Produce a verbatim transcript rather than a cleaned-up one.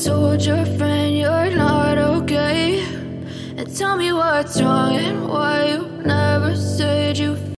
told your friend you're not okay, and tell me what's wrong and why.